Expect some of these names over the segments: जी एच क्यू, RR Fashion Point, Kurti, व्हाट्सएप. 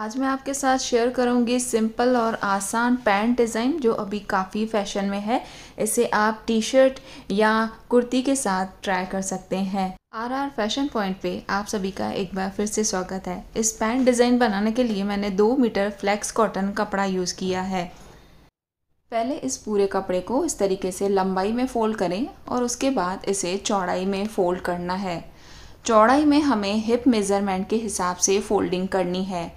आज मैं आपके साथ शेयर करूंगी सिंपल और आसान पैंट डिज़ाइन जो अभी काफ़ी फैशन में है। इसे आप टी शर्ट या कुर्ती के साथ ट्राई कर सकते हैं। आरआर फैशन पॉइंट पे आप सभी का एक बार फिर से स्वागत है। इस पैंट डिज़ाइन बनाने के लिए मैंने 2 मीटर फ्लैक्स कॉटन कपड़ा यूज़ किया है। पहले इस पूरे कपड़े को इस तरीके से लंबाई में फ़ोल्ड करें और उसके बाद इसे चौड़ाई में फ़ोल्ड करना है। चौड़ाई में हमें हिप मेज़रमेंट के हिसाब से फ़ोल्डिंग करनी है।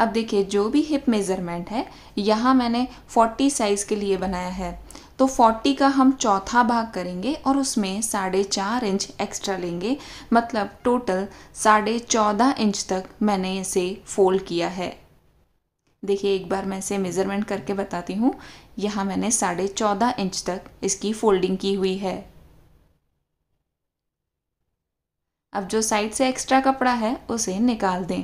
अब देखिए, जो भी हिप मेज़रमेंट है यहाँ मैंने 40 साइज़ के लिए बनाया है, तो 40 का हम चौथा भाग करेंगे और उसमें 4.5 इंच एक्स्ट्रा लेंगे, मतलब टोटल 14.5 इंच तक मैंने इसे फ़ोल्ड किया है। देखिए, एक बार मैं इसे मेज़रमेंट करके बताती हूँ। यहाँ मैंने 14.5 इंच तक इसकी फ़ोल्डिंग की हुई है। अब जो साइड से एक्स्ट्रा कपड़ा है उसे निकाल दें।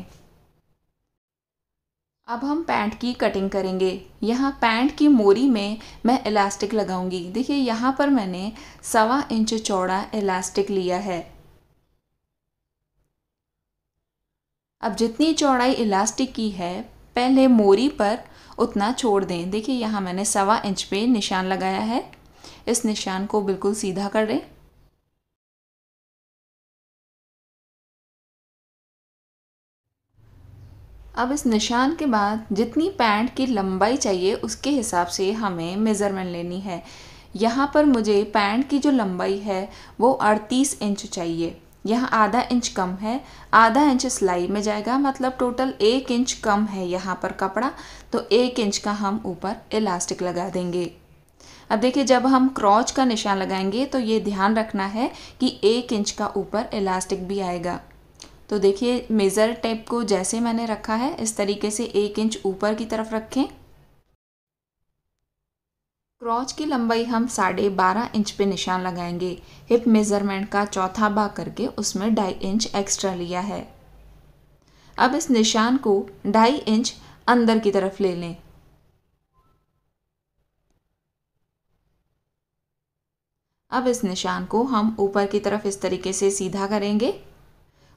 अब हम पैंट की कटिंग करेंगे। यहाँ पैंट की मोरी में मैं इलास्टिक लगाऊंगी। देखिए, यहाँ पर मैंने 1.25 इंच चौड़ा इलास्टिक लिया है। अब जितनी चौड़ाई इलास्टिक की है पहले मोरी पर उतना छोड़ दें। देखिए, यहाँ मैंने 1.25 इंच पे निशान लगाया है। इस निशान को बिल्कुल सीधा कर दें। अब इस निशान के बाद जितनी पैंट की लंबाई चाहिए उसके हिसाब से हमें मेज़रमेंट लेनी है। यहाँ पर मुझे पैंट की जो लंबाई है वो 38 इंच चाहिए। यहाँ आधा इंच कम है, आधा इंच सिलाई में जाएगा, मतलब टोटल 1 इंच कम है यहाँ पर कपड़ा, तो 1 इंच का हम ऊपर इलास्टिक लगा देंगे। अब देखिए, जब हम क्रॉच का निशान लगाएंगे तो ये ध्यान रखना है कि 1 इंच का ऊपर इलास्टिक भी आएगा। तो देखिए, मेज़र टेप को जैसे मैंने रखा है इस तरीके से 1 इंच ऊपर की तरफ रखें। क्रॉच की लंबाई हम 12.5 इंच पे निशान लगाएंगे। हिप मेज़रमेंट का चौथा भाग करके उसमें 2.5 इंच एक्स्ट्रा लिया है। अब इस निशान को 2.5 इंच अंदर की तरफ ले लें। अब इस निशान को हम ऊपर की तरफ इस तरीके से सीधा करेंगे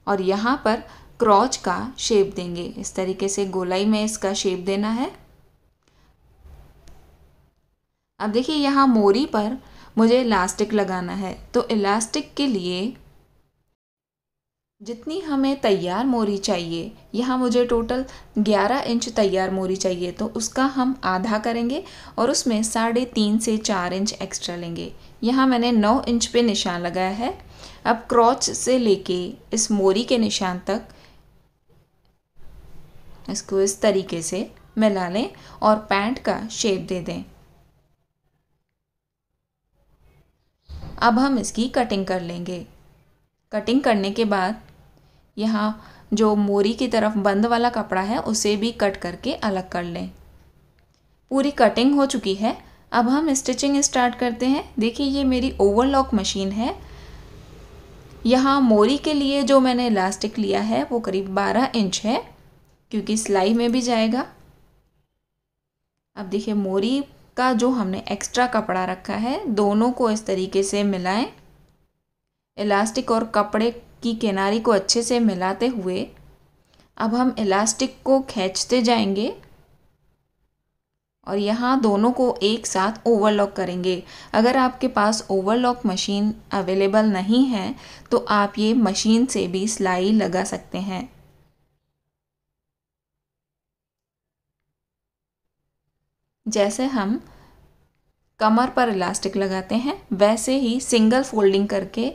और यहाँ पर क्रॉच का शेप देंगे। इस तरीके से गोलाई में इसका शेप देना है। अब देखिए, यहाँ मोरी पर मुझे इलास्टिक लगाना है, तो इलास्टिक के लिए जितनी हमें तैयार मोरी चाहिए, यहाँ मुझे टोटल 11 इंच तैयार मोरी चाहिए, तो उसका हम आधा करेंगे और उसमें 3.5 से 4 इंच एक्स्ट्रा लेंगे। यहाँ मैंने 9 इंच पे निशान लगाया है। अब क्रॉच से लेके इस मोरी के निशान तक इसको इस तरीके से मिला लें और पैंट का शेप दे दें। अब हम इसकी कटिंग कर लेंगे। कटिंग करने के बाद यहाँ जो मोरी की तरफ बंद वाला कपड़ा है उसे भी कट करके अलग कर लें। पूरी कटिंग हो चुकी है। अब हम स्टिचिंग स्टार्ट करते हैं। देखिए, ये मेरी ओवरलॉक मशीन है। यहाँ मोरी के लिए जो मैंने इलास्टिक लिया है वो करीब 12 इंच है, क्योंकि सिलाई में भी जाएगा। अब देखिए, मोरी का जो हमने एक्स्ट्रा कपड़ा रखा है दोनों को इस तरीके से मिलाएं। इलास्टिक और कपड़े की किनारी को अच्छे से मिलाते हुए अब हम इलास्टिक को खींचते जाएंगे और यहाँ दोनों को एक साथ ओवरलॉक करेंगे। अगर आपके पास ओवरलॉक मशीन अवेलेबल नहीं है तो आप ये मशीन से भी सिलाई लगा सकते हैं। जैसे हम कमर पर इलास्टिक लगाते हैं वैसे ही सिंगल फोल्डिंग करके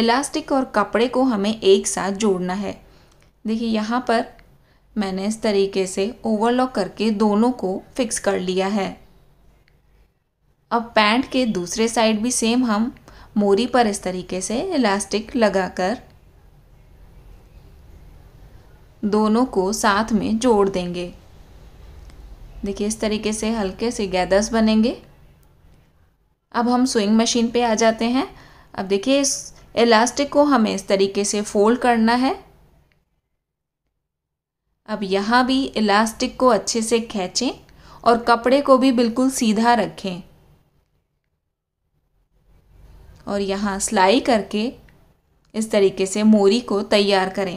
इलास्टिक और कपड़े को हमें एक साथ जोड़ना है। देखिए, यहाँ पर मैंने इस तरीके से ओवरलॉक करके दोनों को फिक्स कर लिया है। अब पैंट के दूसरे साइड भी सेम हम मोरी पर इस तरीके से इलास्टिक लगाकर दोनों को साथ में जोड़ देंगे। देखिए, इस तरीके से हल्के से गैदर्स बनेंगे। अब हम स्विंग मशीन पे आ जाते हैं। अब देखिए, इस इलास्टिक को हमें इस तरीके से फोल्ड करना है। अब यहाँ भी इलास्टिक को अच्छे से खींचें और कपड़े को भी बिल्कुल सीधा रखें और यहाँ सिलाई करके इस तरीके से मोरी को तैयार करें।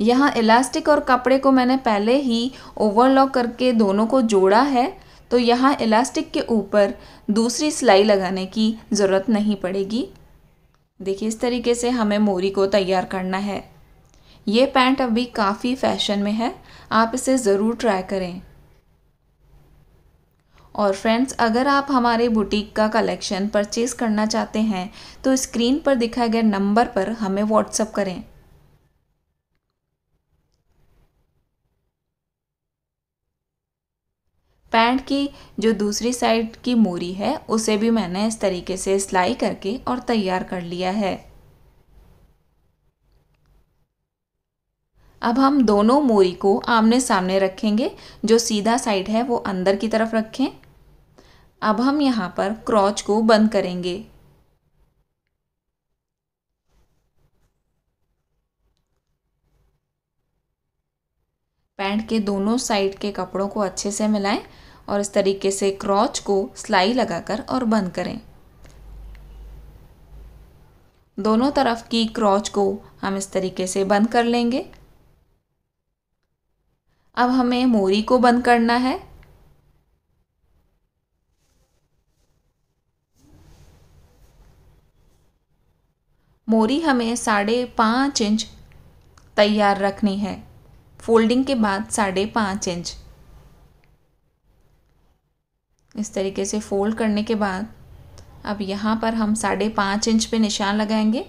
यहाँ इलास्टिक और कपड़े को मैंने पहले ही ओवरलॉक करके दोनों को जोड़ा है, तो यहाँ इलास्टिक के ऊपर दूसरी सिलाई लगाने की ज़रूरत नहीं पड़ेगी। देखिए इस तरीके से हमें मोरी को तैयार करना है। ये पैंट अभी काफ़ी फैशन में है, आप इसे ज़रूर ट्राई करें। और फ्रेंड्स, अगर आप हमारे बुटीक का कलेक्शन परचेज़ करना चाहते हैं तो स्क्रीन पर दिखाए गए नंबर पर हमें व्हाट्सएप करें। पैंट की जो दूसरी साइड की मोरी है उसे भी मैंने इस तरीके से सिलाई करके और तैयार कर लिया है। अब हम दोनों मोरी को आमने सामने रखेंगे। जो सीधा साइड है वो अंदर की तरफ रखें। अब हम यहाँ पर क्रॉच को बंद करेंगे। पैंट के दोनों साइड के कपड़ों को अच्छे से मिलाएं और इस तरीके से क्रॉच को सिलाई लगाकर और बंद करें। दोनों तरफ की क्रॉच को हम इस तरीके से बंद कर लेंगे। अब हमें मोरी को बंद करना है। मोरी हमें 5.5 इंच तैयार रखनी है, फोल्डिंग के बाद 5.5 इंच। इस तरीके से फोल्ड करने के बाद अब यहाँ पर हम 5.5 इंच पे निशान लगाएंगे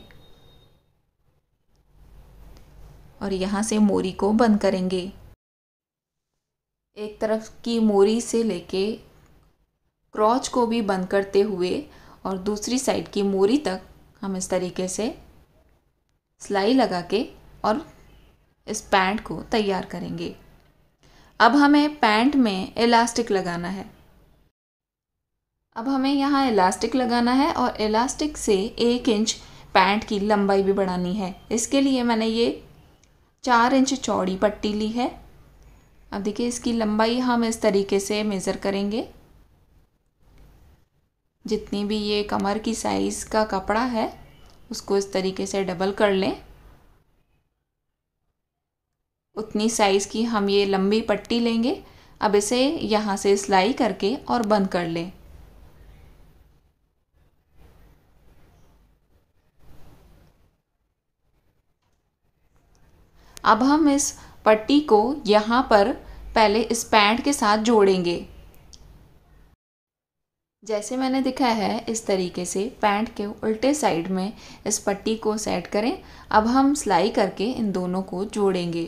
और यहाँ से मोरी को बंद करेंगे। एक तरफ की मोरी से लेके क्रॉच को भी बंद करते हुए और दूसरी साइड की मोरी तक हम इस तरीके से सिलाई लगा के और इस पैंट को तैयार करेंगे। अब हमें पैंट में इलास्टिक लगाना है। अब हमें यहाँ इलास्टिक लगाना है और इलास्टिक से 1 इंच पैंट की लंबाई भी बढ़ानी है। इसके लिए मैंने ये 4 इंच चौड़ी पट्टी ली है। अब देखिए इसकी लंबाई हम इस तरीके से मेज़र करेंगे। जितनी भी ये कमर की साइज़ का कपड़ा है उसको इस तरीके से डबल कर लें। उतनी साइज़ की हम ये लंबी पट्टी लेंगे। अब इसे यहाँ से सिलाई करके और बंद कर लें। अब हम इस पट्टी को यहाँ पर पहले इस पैंट के साथ जोड़ेंगे। जैसे मैंने दिखाया है इस तरीके से पैंट के उल्टे साइड में इस पट्टी को सेट करें। अब हम सिलाई करके इन दोनों को जोड़ेंगे।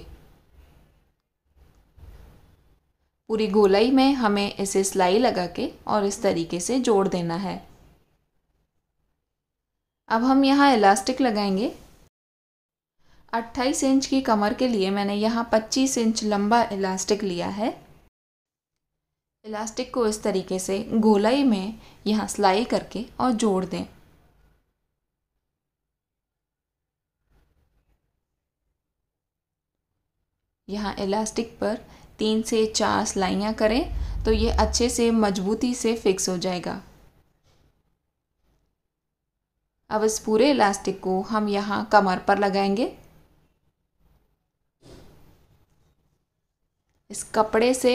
पूरी गोलाई में हमें इसे सिलाई लगा के और इस तरीके से जोड़ देना है। अब हम यहाँ इलास्टिक लगाएंगे। 28 इंच की कमर के लिए मैंने यहाँ 25 इंच लंबा इलास्टिक लिया है। इलास्टिक को इस तरीके से गोलाई में यहाँ सिलाई करके और जोड़ दें। यहाँ इलास्टिक पर 3 से 4 सिलाइयाँ करें तो ये अच्छे से मजबूती से फिक्स हो जाएगा। अब इस पूरे इलास्टिक को हम यहाँ कमर पर लगाएंगे। इस कपड़े से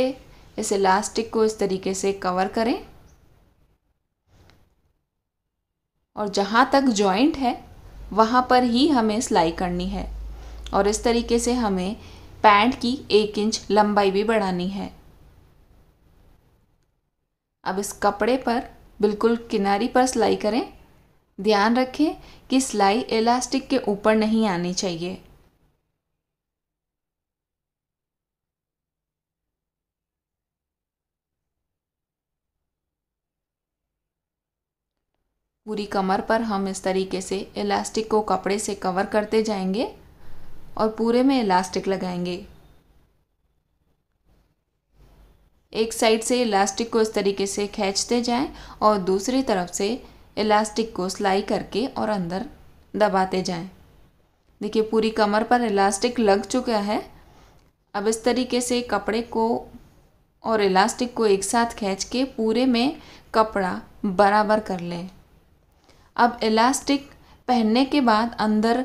इस इलास्टिक को इस तरीके से कवर करें और जहाँ तक जॉइंट है वहाँ पर ही हमें सिलाई करनी है। और इस तरीके से हमें पैंट की 1 इंच लंबाई भी बढ़ानी है। अब इस कपड़े पर बिल्कुल किनारी पर सिलाई करें। ध्यान रखें कि सिलाई इलास्टिक के ऊपर नहीं आनी चाहिए। पूरी कमर पर हम इस तरीके से इलास्टिक को कपड़े से कवर करते जाएंगे और पूरे में इलास्टिक लगाएंगे। एक साइड से इलास्टिक को इस तरीके से खींचते जाएं और दूसरी तरफ से इलास्टिक को सिलाई करके और अंदर दबाते जाएं। देखिए पूरी कमर पर इलास्टिक लग चुका है। अब इस तरीके से कपड़े को और इलास्टिक को एक साथ खींच के पूरे में कपड़ा बराबर कर लें। अब इलास्टिक पहनने के बाद अंदर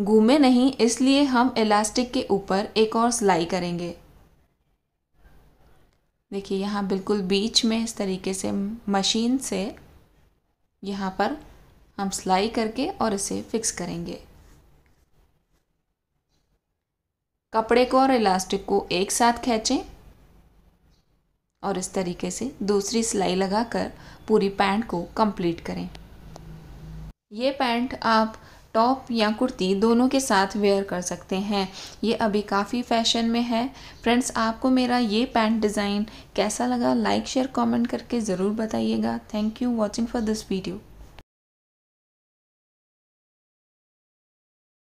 घूमे नहीं, इसलिए हम इलास्टिक के ऊपर एक और सिलाई करेंगे। देखिए यहाँ बिल्कुल बीच में इस तरीके से मशीन से यहाँ पर हम सिलाई करके और इसे फिक्स करेंगे। कपड़े को और इलास्टिक को एक साथ खींचें और इस तरीके से दूसरी सिलाई लगाकर पूरी पैंट को कंप्लीट करें। ये पैंट आप टॉप या कुर्ती दोनों के साथ वेयर कर सकते हैं। ये अभी काफ़ी फैशन में है। फ्रेंड्स, आपको मेरा ये पैंट डिज़ाइन कैसा लगा, लाइक शेयर कमेंट करके ज़रूर बताइएगा। Thank you watching for this video.